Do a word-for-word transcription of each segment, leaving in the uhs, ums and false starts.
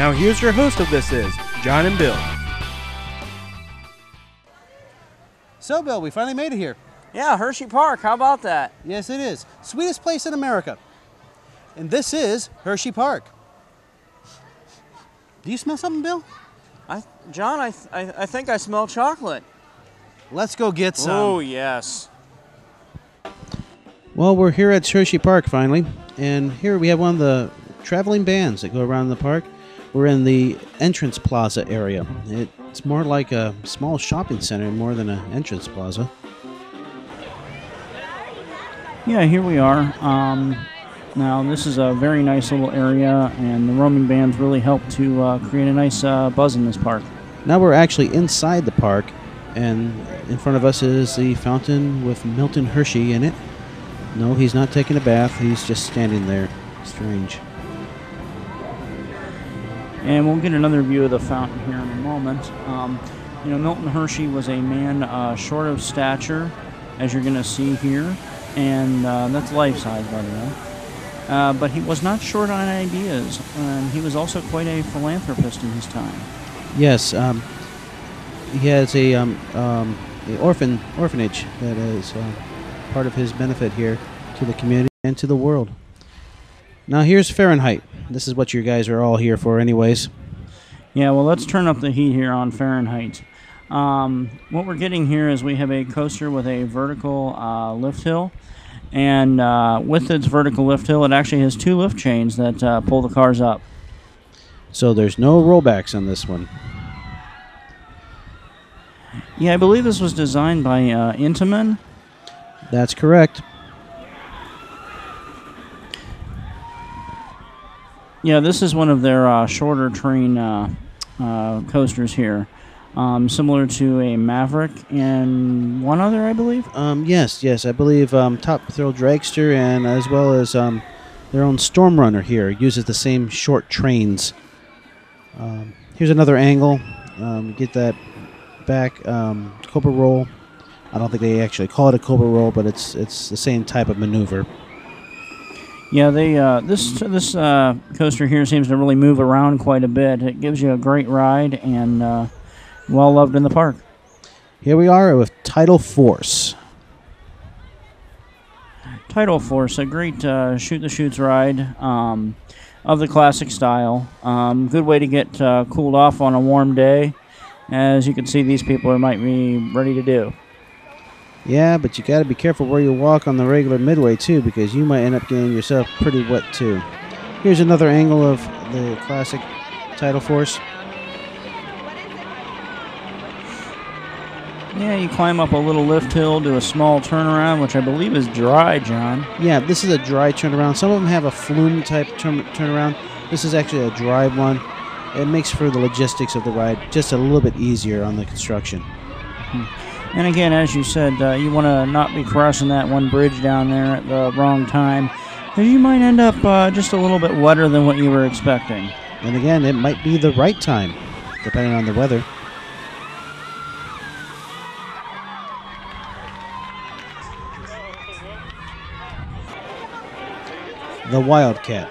Now here's your host of This Is, John and Bill. So Bill, we finally made it here. Yeah, Hersheypark, how about that? Yes it is. Sweetest place in America. And this is Hersheypark. Do you smell something, Bill? I, John, I, th I, I think I smell chocolate. Let's go get some. Oh, yes. Well, we're here at Hersheypark finally. And here we have one of the traveling bands that go around the park. We're in the entrance plaza area. It's more like a small shopping center more than an entrance plaza. Yeah, here we are. Um, Now, this is a very nice little area, and the roaming bands really help to uh, create a nice uh, buzz in this park. Now we're actually inside the park, and in front of us is the fountain with Milton Hershey in it. No, he's not taking a bath. He's just standing there. Strange. And we'll get another view of the fountain here in a moment. Um, you know, Milton Hershey was a man uh, short of stature, as you're going to see here, and uh, that's life-size, by the way. Uh, but he was not short on ideas, and he was also quite a philanthropist in his time. Yes, um, he has a um, um, orphan orphanage that is uh, part of his benefit here to the community and to the world. Now here's Fahrenheit. This is what you guys are all here for anyways. Yeah, well, let's turn up the heat here on Fahrenheit. Um, what we're getting here is we have a coaster with a vertical uh, lift hill. And uh, with its vertical lift hill, it actually has two lift chains that uh, pull the cars up. So there's no rollbacks on this one. Yeah, I believe this was designed by uh, Intamin. That's correct. Yeah, this is one of their uh, shorter train uh, uh, coasters here. Um, similar to a Maverick and one other, I believe? Um, yes, yes. I believe um, Top Thrill Dragster and as well as um, their own Stormrunner here uses the same short trains. Um, here's another angle. Um, get that back. Um, Cobra Roll. I don't think they actually call it a Cobra Roll, but it's it's the same type of maneuver. Yeah, they uh, this this uh, coaster here seems to really move around quite a bit. It gives you a great ride and... Uh, well loved in the park. Here we are with Tidal Force. Tidal Force, a great uh, shoot the shoots ride um, of the classic style. Um, good way to get uh, cooled off on a warm day. As you can see, these people might be ready to do. Yeah, but you got to be careful where you walk on the regular midway too, because you might end up getting yourself pretty wet too. Here's another angle of the classic Tidal Force. Yeah, you climb up a little lift hill, do a small turnaround, which I believe is dry, John. Yeah, this is a dry turnaround. Some of them have a flume-type turn turnaround. This is actually a dry one. It makes for the logistics of the ride just a little bit easier on the construction. And again, as you said, uh, you want to not be crossing that one bridge down there at the wrong time, because you might end up uh, just a little bit wetter than what you were expecting. And again, it might be the right time, depending on the weather. The Wildcat.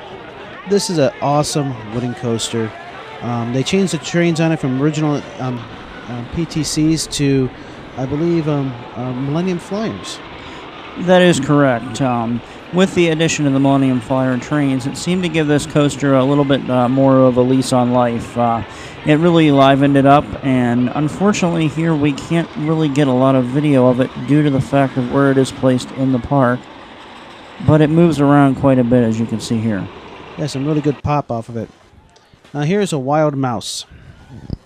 This is an awesome wooden coaster. Um, they changed the trains on it from original um, um, P T Cs to, I believe, um, uh, Millennium Flyers. That is correct. Um, with the addition of the Millennium Flyer trains, it seemed to give this coaster a little bit uh, more of a lease on life. Uh, it really livened it up, and unfortunately here we can't really get a lot of video of it due to the fact of where it is placed in the park. But it moves around quite a bit, as you can see here. Yeah, some really good pop off of it. Now here's a wild mouse.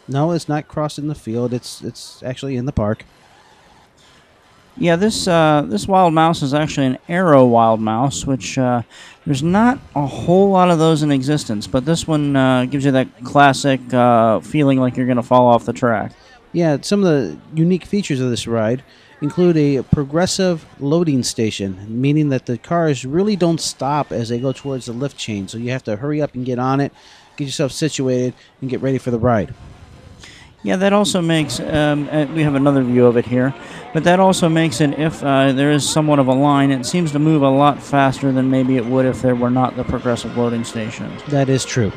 No, it's not crossing the field. It's it's actually in the park. Yeah, this uh, this wild mouse is actually an Arrow Wild Mouse, which uh, there's not a whole lot of those in existence. But this one uh, gives you that classic uh, feeling like you're going to fall off the track. Yeah, some of the unique features of this ride include a progressive loading station, meaning that the cars really don't stop as they go towards the lift chain, so you have to hurry up and get on it, get yourself situated, and get ready for the ride. Yeah, that also makes, um, we have another view of it here, but that also makes it, if uh, there is somewhat of a line, it seems to move a lot faster than maybe it would if there were not the progressive loading stations. That is true.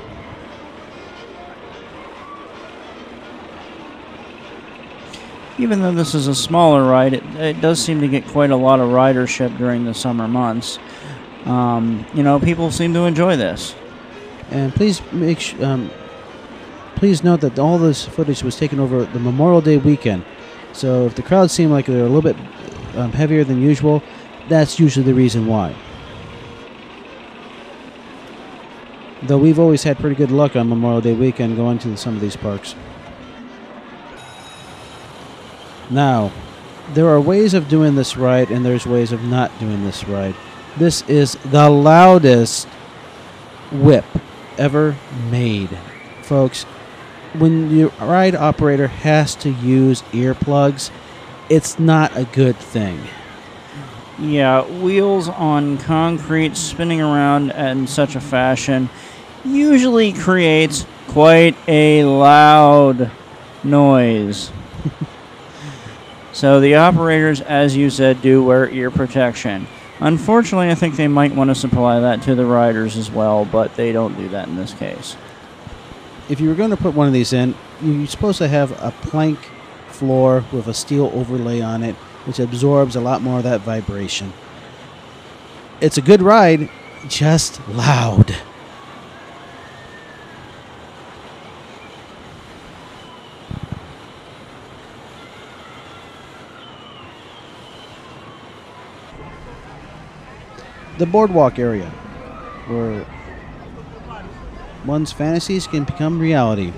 even though this is a smaller ride, it, it does seem to get quite a lot of ridership during the summer months. Um, you know, people seem to enjoy this. And please make sh um, please note that all this footage was taken over the Memorial Day weekend. So if the crowds seem like they're a little bit um, heavier than usual, that's usually the reason why. Though we've always had pretty good luck on Memorial Day weekend going to some of these parks. Now, there are ways of doing this ride and there's ways of not doing this ride. This is the loudest whip ever made. Folks, when your ride operator has to use earplugs, it's not a good thing. Yeah, wheels on concrete spinning around in such a fashion usually creates quite a loud noise. So the operators, as you said, do wear ear protection. Unfortunately, I think they might want to supply that to the riders as well, but they don't do that in this case. If you were going to put one of these in, you're supposed to have a plank floor with a steel overlay on it, which absorbs a lot more of that vibration. It's a good ride, just loud. The boardwalk area, where one's fantasies can become reality.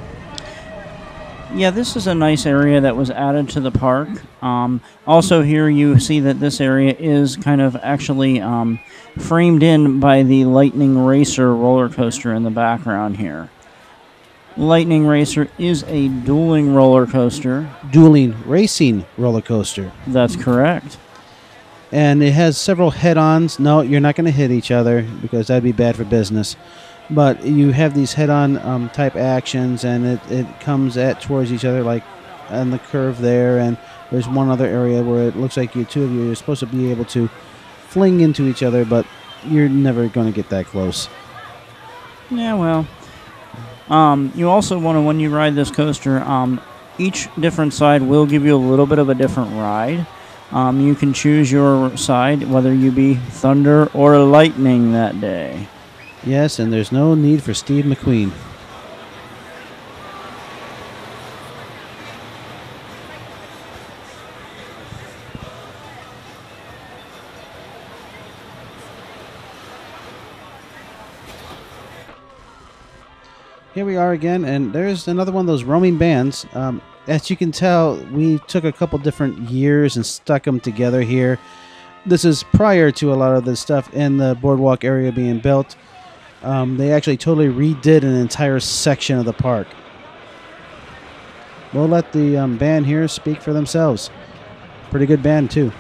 Yeah, this is a nice area that was added to the park. Um, also here you see that this area is kind of actually um, framed in by the Lightning Racer roller coaster in the background here. Lightning Racer is a dueling roller coaster. Dueling racing roller coaster. That's correct. And it has several head-ons. No, you're not going to hit each other because that'd be bad for business. But you have these head-on um, type actions, and it, it comes at towards each other, like on the curve there. And there's one other area where it looks like you two of you are supposed to be able to fling into each other, but you're never going to get that close. Yeah, well, um, you also want to, when you ride this coaster, um, each different side will give you a little bit of a different ride. Um, you can choose your side, whether you be thunder or lightning that day. Yes, and there's no need for Steve McQueen. Here we are again, and there's another one of those roaming bands. Um, As you can tell, we took a couple different years and stuck them together here. This is prior to a lot of this stuff in the boardwalk area being built. Um, they actually totally redid an entire section of the park. We'll let the um, band here speak for themselves. Pretty good band, too.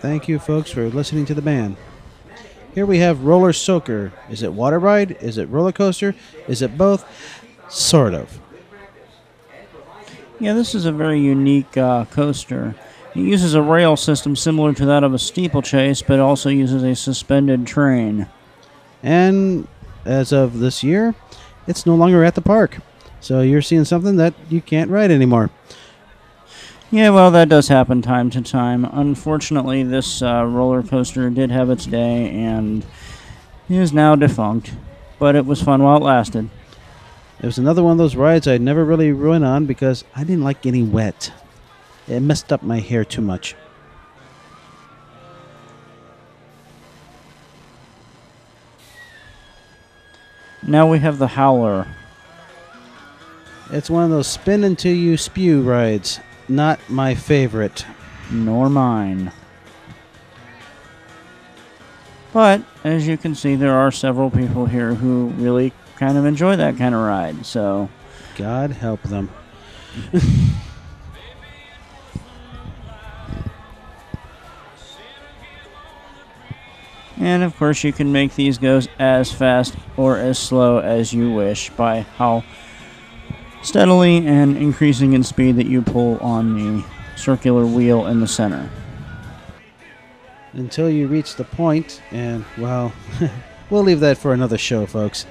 Thank you, folks, for listening to the band. Here we have Roller Soaker. Is it water ride? Is it roller coaster? Is it both? Sort of. Yeah, this is a very unique uh, coaster. It uses a rail system similar to that of a steeplechase, but also uses a suspended train. And as of this year, it's no longer at the park. So you're seeing something that you can't ride anymore. Yeah, well, that does happen time to time. Unfortunately, this uh, roller coaster did have its day and is now defunct. But it was fun while it lasted. It was another one of those rides I never really went on because I didn't like getting wet. It messed up my hair too much. Now we have the Howler. It's one of those spin until you spew rides. Not my favorite. Nor mine. But, as you can see, there are several people here who really kind of enjoy that kind of ride, so... God help them. And, of course, you can make these go as fast or as slow as you wish by how steadily and increasing in speed that you pull on the circular wheel in the center. Until you reach the point, and, well, we'll leave that for another show, folks.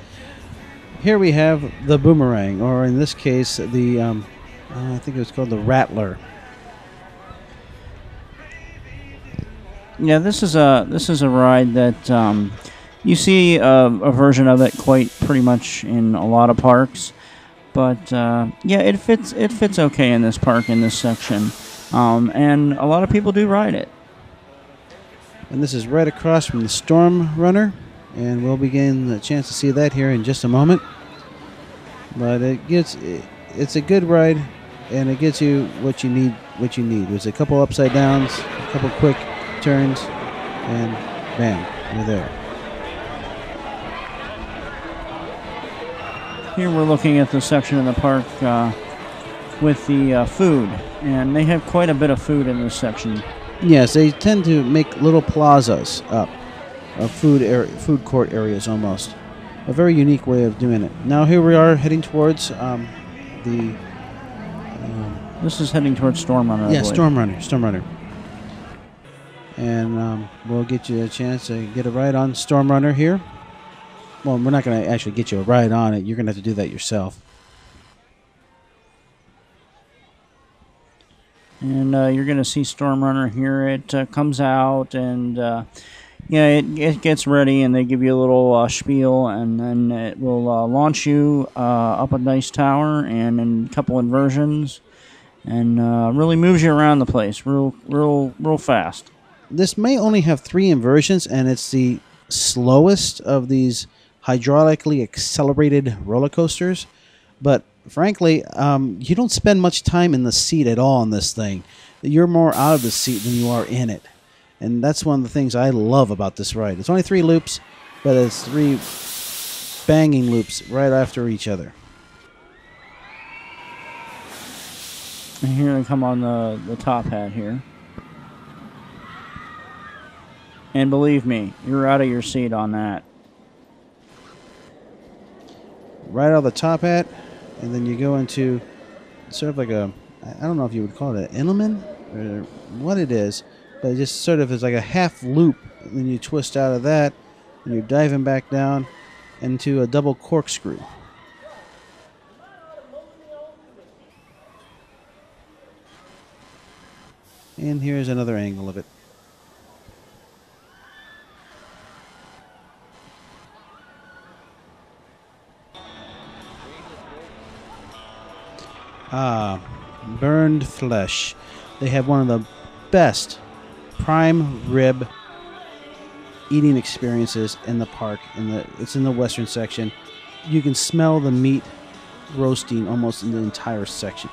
Here we have the Boomerang, or in this case, the, um, uh, I think it was called the Rattler. Yeah, this is a this is a ride that um, you see a, a version of it quite pretty much in a lot of parks, but uh, yeah, it fits it fits okay in this park in this section, um, and a lot of people do ride it. And this is right across from the Stormrunner, and we'll begin the chance to see that here in just a moment. But it gets it, it's a good ride, and it gets you what you need. What you need. There's a couple upside downs, a couple quick turns, and bam, you're there. Here we're looking at the section of the park uh, with the uh, food, and they have quite a bit of food in this section. Yes, they tend to make little plazas up of food area, food court areas almost. A very unique way of doing it. Now here we are heading towards um, the... Uh, this is heading towards Stormrunner, I Yeah, believe. Stormrunner, Stormrunner. And um, we'll get you a chance to get a ride on Stormrunner here. Well, we're not going to actually get you a ride on it. You're going to have to do that yourself. And uh, you're going to see Stormrunner here. It uh, comes out and uh, yeah, it, it gets ready, and they give you a little uh, spiel, and then it will uh, launch you uh, up a nice tower and in a couple inversions, and uh, really moves you around the place real, real, real fast. This may only have three inversions, and it's the slowest of these hydraulically accelerated roller coasters. But frankly, um, you don't spend much time in the seat at all on this thing. You're more out of the seat than you are in it. And that's one of the things I love about this ride. It's only three loops, but it's three banging loops right after each other. And here they come on the, the top hat here. And believe me, you're out of your seat on that. Right out of the top hat, and then you go into sort of like a, I don't know if you would call it an Intamin or what it is, but it just sort of is like a half loop, and then you twist out of that, and you're diving back down into a double corkscrew. And here's another angle of it. Ah, burned flesh. They have one of the best prime rib eating experiences in the park. In the it's in the western section. You can smell the meat roasting almost in the entire section.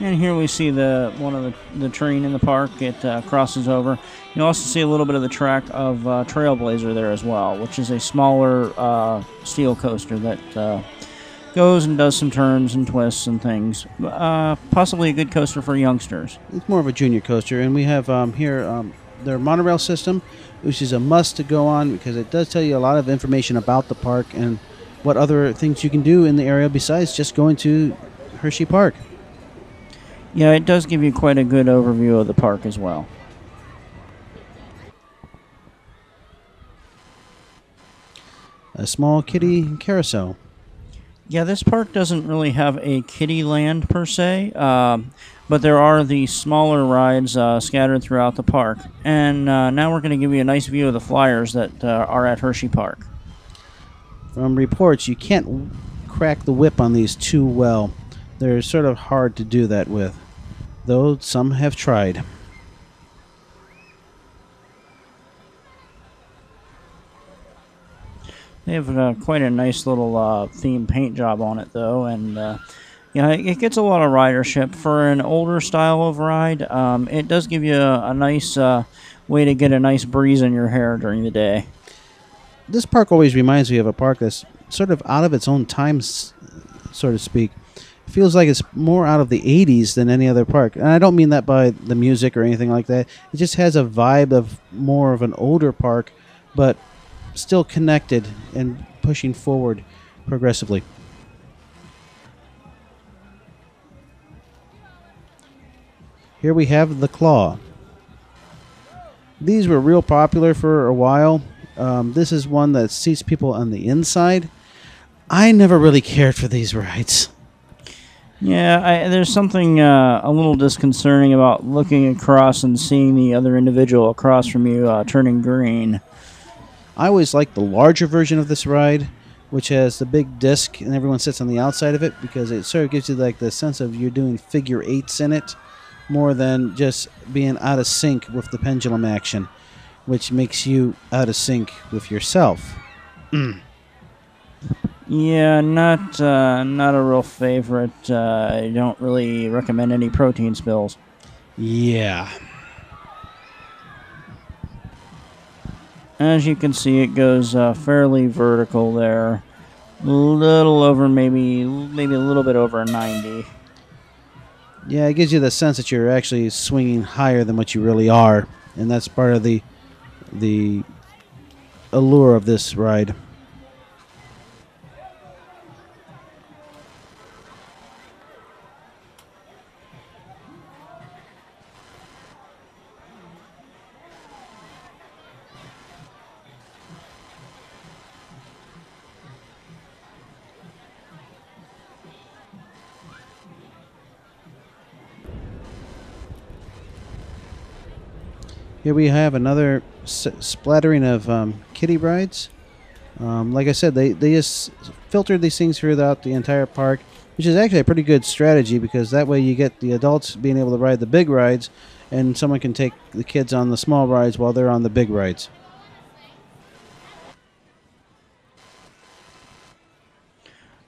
And here we see the one of the, the train in the park. It uh, crosses over. You also see a little bit of the track of uh, Trailblazer there as well, which is a smaller uh, steel coaster that uh, goes and does some turns and twists and things. Uh, possibly a good coaster for youngsters. It's more of a junior coaster, and we have um, here um, their monorail system, which is a must to go on because it does tell you a lot of information about the park and what other things you can do in the area besides just going to Hershey Park. Yeah, it does give you quite a good overview of the park as well. A small kitty carousel. Yeah, this park doesn't really have a kiddie land per se, um, but there are the smaller rides uh, scattered throughout the park. And uh, now we're going to give you a nice view of the flyers that uh, are at Hershey Park. From reports, you can't crack the whip on these too well. They're sort of hard to do that with, though some have tried. They have uh, quite a nice little uh, theme paint job on it, though, and uh, you know, it gets a lot of ridership. For an older style of ride, um, it does give you a, a nice uh, way to get a nice breeze in your hair during the day. This park always reminds me of a park that's sort of out of its own time, so to speak. It feels like it's more out of the eighties than any other park, and I don't mean that by the music or anything like that. It just has a vibe of more of an older park, but still connected and pushing forward progressively. Here we have The Claw. These were real popular for a while. Um, this is one that seats people on the inside. I never really cared for these rides. Yeah, I, there's something uh, a little disconcerting about looking across and seeing the other individual across from you uh, turning green. I always like the larger version of this ride, which has the big disc and everyone sits on the outside of it, because it sort of gives you like the sense of you're doing figure eights in it more than just being out of sync with the pendulum action, which makes you out of sync with yourself. Yeah, not uh, not a real favorite. Uh, I don't really recommend any protein spills. Yeah. As you can see, it goes uh, fairly vertical there. A little over, maybe, maybe a little bit over ninety. Yeah, it gives you the sense that you're actually swinging higher than what you really are, and that's part of the the allure of this ride. Here we have another s splattering of um, kiddie rides. Um, like I said, they, they just filtered these things throughout the entire park, which is actually a pretty good strategy, because that way you get the adults being able to ride the big rides, and someone can take the kids on the small rides while they're on the big rides.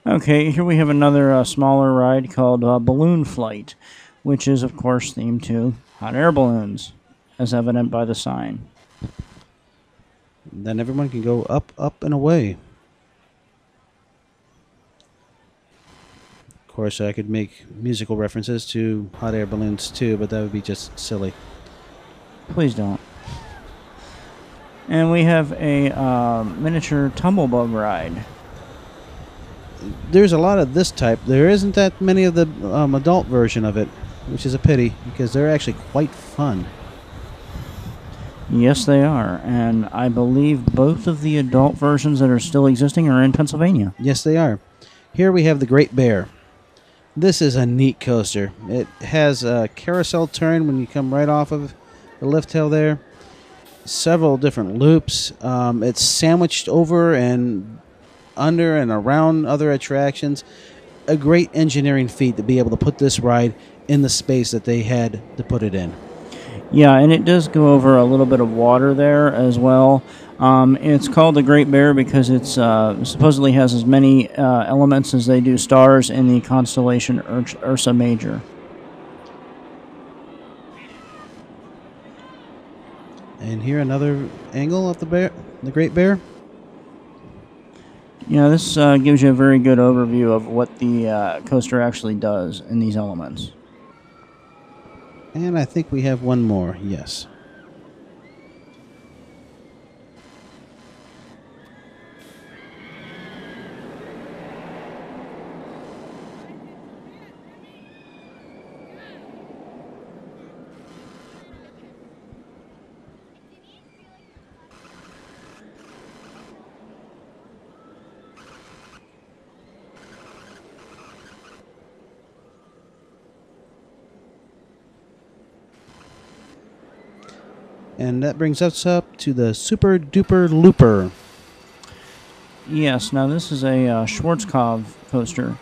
Okay, here we have another uh, smaller ride called uh, Balloon Flight, which is, of course, themed to hot air balloons, as evident by the sign. Then everyone can go up, up, and away. Of course, I could make musical references to hot air balloons too, but that would be just silly. Please don't. And we have a uh, miniature tumblebug ride. There's a lot of this type. There isn't that many of the um, adult version of it, which is a pity, because they're actually quite fun. Yes, they are, and I believe both of the adult versions that are still existing are in Pennsylvania. Yes, they are. Here we have the Great Bear. This is a neat coaster. It has a carousel turn when you come right off of the lift hill there. Several different loops. Um, it's sandwiched over and under and around other attractions. A great engineering feat to be able to put this ride in the space that they had to put it in. Yeah, and it does go over a little bit of water there as well. Um, it's called the Great Bear because it's uh, supposedly has as many uh, elements as they do stars in the constellation Ur Ursa Major. And here another angle of the bear, the Great Bear. Yeah, this uh, gives you a very good overview of what the uh, coaster actually does in these elements. And I think we have one more, yes. And that brings us up to the Super Duper Looper. Yes, now this is a uh, Schwarzkopf coaster.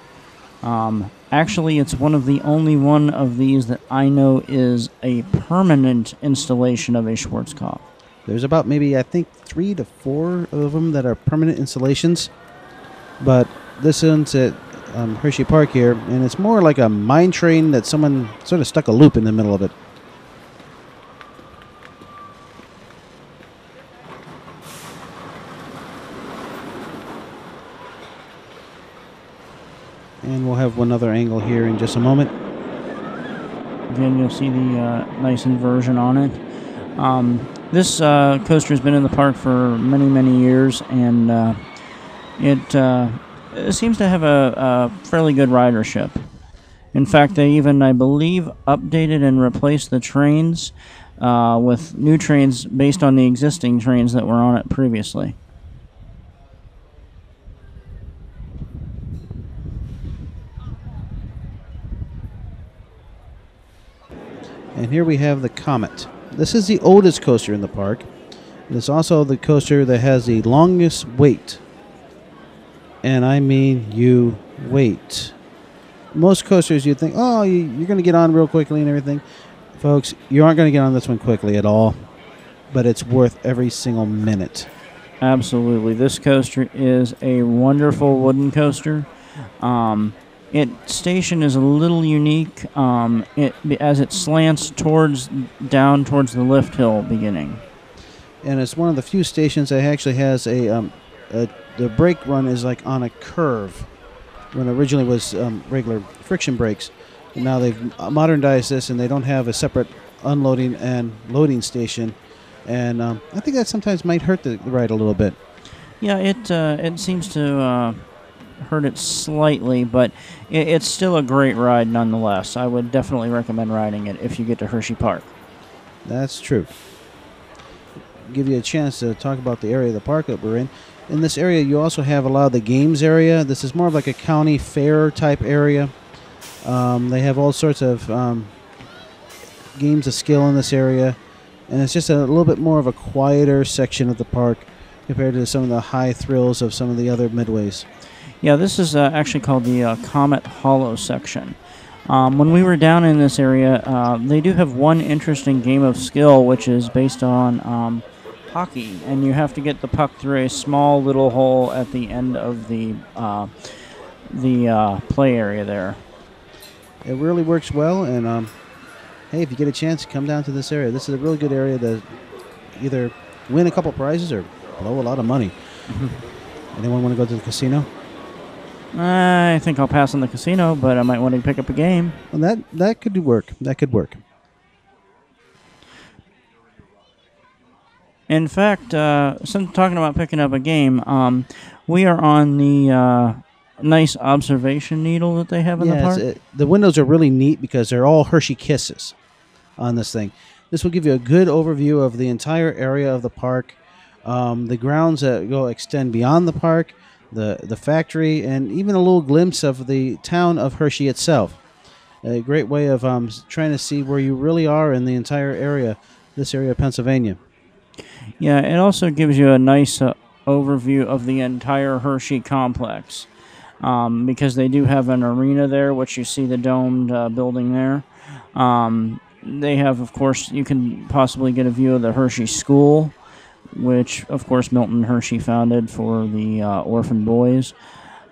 Um, actually, it's one of the only one of these that I know is a permanent installation of a Schwarzkopf. There's about maybe, I think, three to four of them that are permanent installations. But this one's at um, Hershey Park here, and it's more like a mine train that someone sort of stuck a loop in the middle of it. And we'll have one other angle here in just a moment. Again, you'll see the uh, nice inversion on it. Um, this uh, coaster has been in the park for many, many years, and uh, it, uh, it seems to have a, a fairly good ridership. In fact, they even, I believe, updated and replaced the trains uh, with new trains based on the existing trains that were on it previously. And here we have the Comet. This is the oldest coaster in the park. And it's also the coaster that has the longest wait. And I mean you wait. Most coasters you'd think, oh, you're going to get on real quickly and everything. Folks, you aren't going to get on this one quickly at all. But it's worth every single minute. Absolutely. This coaster is a wonderful wooden coaster. Um... Its station is a little unique um, it, as it slants towards down towards the lift hill beginning. And it's one of the few stations that actually has a, um, a the brake run is like on a curve when originally was um, regular friction brakes. And now they've modernized this and they don't have a separate unloading and loading station. And um, I think that sometimes might hurt the ride a little bit. Yeah, it, uh, it seems to... Uh hurt it slightly, but it, it's still a great ride nonetheless. I would definitely recommend riding it if you get to Hershey Park. That's true. Give you a chance to talk about the area of the park that we're in. In this area, you also have a lot of the games area. This is more of like a county fair type area. Um, they have all sorts of um, games of skill in this area, and it's just a little bit more of a quieter section of the park compared to some of the high thrills of some of the other midways. Yeah, this is uh, actually called the uh, Comet Hollow section. Um, when we were down in this area, uh, they do have one interesting game of skill, which is based on um, hockey, and you have to get the puck through a small little hole at the end of the uh, the uh, play area there. It really works well, and um, hey, if you get a chance, come down to this area. This is a really good area to either win a couple prizes or blow a lot of money. Anyone want to go to the casino? I think I'll pass on the casino, but I might want to pick up a game. Well, that that could work. That could work. In fact, uh, since talking about picking up a game, um, we are on the uh, nice observation needle that they have in yes, the park. It, the windows are really neat because they're all Hershey Kisses on this thing. This will give you a good overview of the entire area of the park, um, the grounds that go extend beyond the park, the the factory, and even a little glimpse of the town of Hershey itself. A great way of um, trying to see where you really are in the entire area, this area of Pennsylvania. Yeah, it also gives you a nice uh, overview of the entire Hershey complex um, because they do have an arena there, which you see the domed uh, building there. Um, they have, of course, you can possibly get a view of the Hershey School, which, of course, Milton Hershey founded for the uh, orphan boys.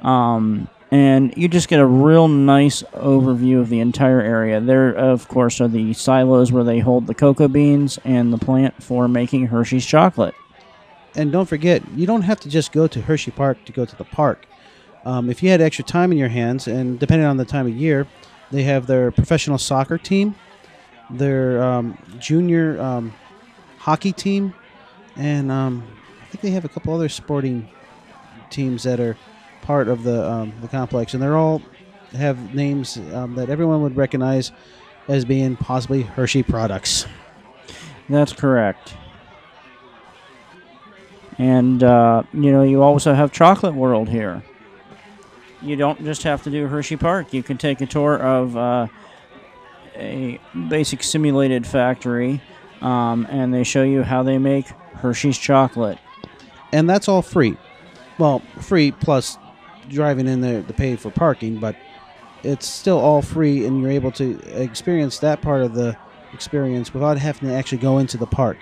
Um, and you just get a real nice overview of the entire area. There, of course, are the silos where they hold the cocoa beans and the plant for making Hershey's chocolate. And don't forget, you don't have to just go to Hershey Park to go to the park. Um, if you had extra time in your hands, and depending on the time of year, they have their professional soccer team, their um, junior um, hockey team, and um, I think they have a couple other sporting teams that are part of the um, the complex, and they're all have names um, that everyone would recognize as being possibly Hershey products. That's correct. And uh, you know, you also have Chocolate World here. You don't just have to do Hershey Park. You can take a tour of uh, a basic simulated factory. um, and they show you how they make Hershey's chocolate. And that's all free. Well, free plus driving in there to pay for parking, but it's still all free, and you're able to experience that part of the experience without having to actually go into the park.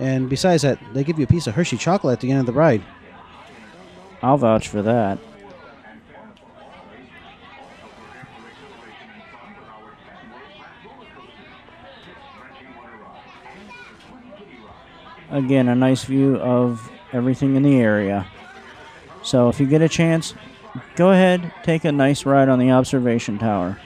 And besides that, they give you a piece of Hershey chocolate at the end of the ride. I'll vouch for that. Again, a nice view of everything in the area. So if you get a chance, go ahead, take a nice ride on the observation tower.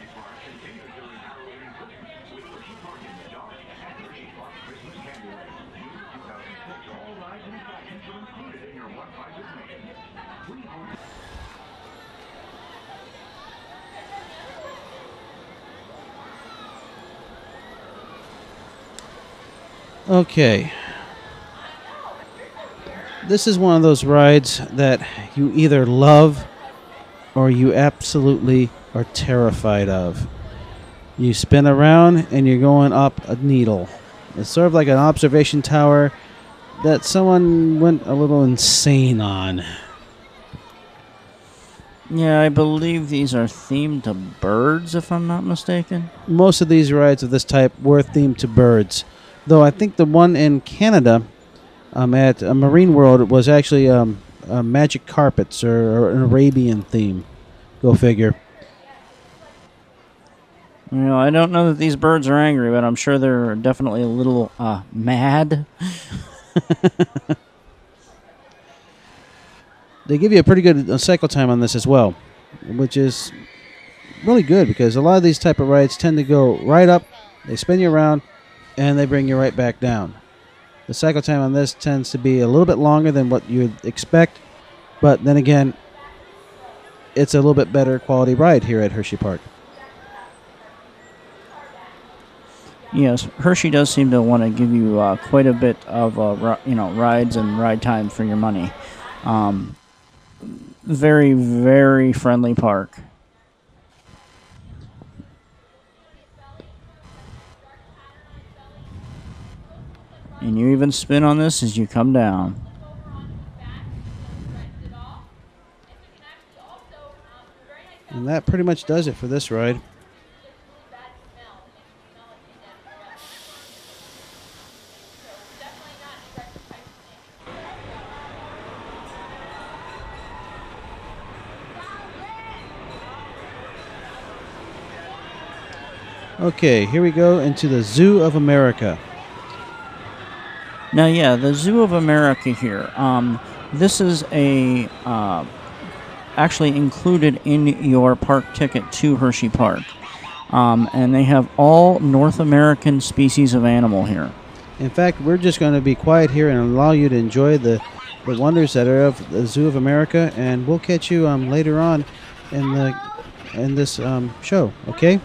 Okay. This is one of those rides that you either love or you absolutely are terrified of. You spin around and you're going up a needle. It's sort of like an observation tower that someone went a little insane on. Yeah, I believe these are themed to birds, if I'm not mistaken. Most of these rides of this type were themed to birds. Though I think the one in Canada um, at uh, Marine World was actually um, uh, magic carpets or, or an Arabian theme. Go figure. You know, I don't know that these birds are angry, but I'm sure they're definitely a little uh, mad. They give you a pretty good uh, cycle time on this as well, which is really good because a lot of these type of rides tend to go right up, they spin you around, and they bring you right back down. The cycle time on this tends to be a little bit longer than what you'd expect, but then again, it's a little bit better quality ride here at Hershey Park. Yes, Hershey does seem to want to give you uh, quite a bit of uh, you know rides and ride time for your money. Um, very, very friendly park. And you even spin on this as you come down. And that pretty much does it for this ride. Okay, here we go into the Zoo of America. Now, yeah, the Zoo of America here. Um, this is a uh, actually included in your park ticket to Hershey Park, um, and they have all North American species of animal here. In fact, we're just going to be quiet here and allow you to enjoy the the wonders that are of the Zoo of America, and we'll catch you um, later on in the in this um, show. Okay.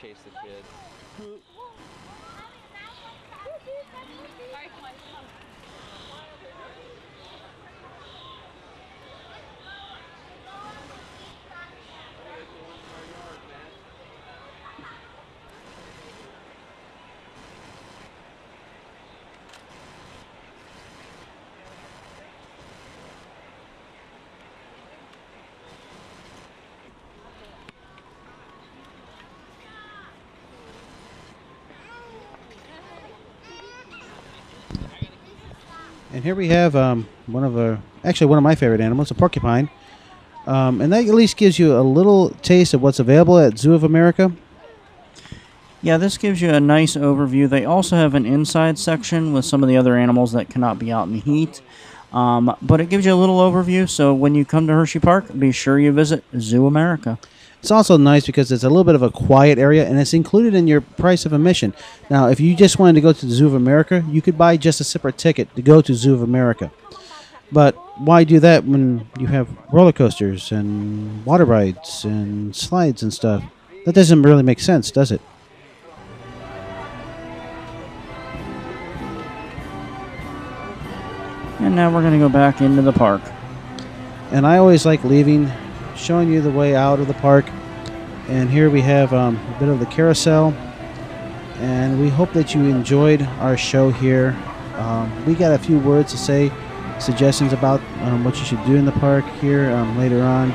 chase the kid. And here we have um, one of our, actually one of my favorite animals, a porcupine. Um, and that at least gives you a little taste of what's available at Zoo of America. Yeah, this gives you a nice overview. They also have an inside section with some of the other animals that cannot be out in the heat. Um, but it gives you a little overview, so when you come to Hershey Park, be sure you visit Zoo America. It's also nice because it's a little bit of a quiet area, and it's included in your price of admission. Now, if you just wanted to go to the Zoo of America, you could buy just a separate ticket to go to Zoo of America. But why do that when you have roller coasters and water rides and slides and stuff? That doesn't really make sense, does it? And now we're going to go back into the park. And I always like leaving, showing you the way out of the park. And here we have um, a bit of the carousel, and we hope that you enjoyed our show here. Um, we got a few words to say, suggestions about um, what you should do in the park here um, later on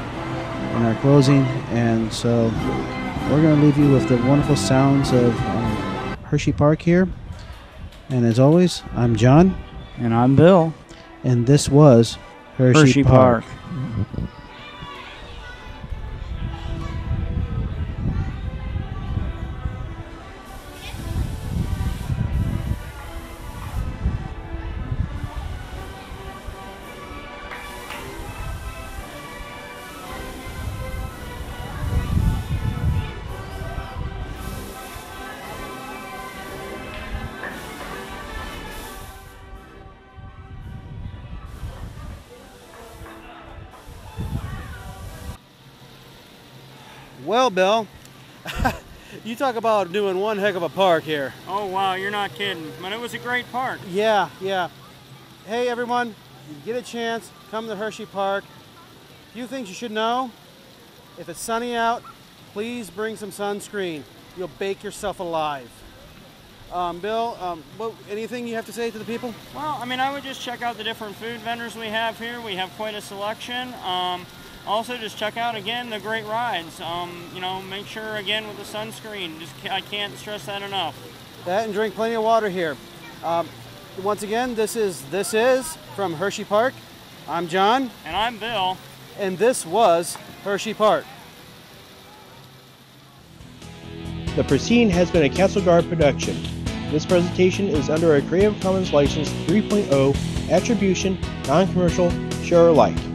in our closing, and so we're going to leave you with the wonderful sounds of um, Hershey Park here. And as always, I'm John. And I'm Bill. And this was Hershey, Hershey Park. Park. Well, Bill, you talk about doing one heck of a park here. Oh, wow, you're not kidding. Man, it was a great park. Yeah, yeah. Hey, everyone, you get a chance, come to Hershey Park. A few things you should know. If it's sunny out, please bring some sunscreen. You'll bake yourself alive. Um, Bill, um, what, anything you have to say to the people? Well, I mean, I would just check out the different food vendors we have here. We have quite a selection. Um, Also, just check out, again, the great rides. Um, you know, make sure, again, with the sunscreen. Just I can't stress that enough. That and drink plenty of water here. Um, once again, this is this is from Hershey Park. I'm John. And I'm Bill. And this was Hershey Park. The Proceeding has been a Castle Guard production. This presentation is under a Creative Commons License three point oh Attribution, Non-Commercial, Share Alike.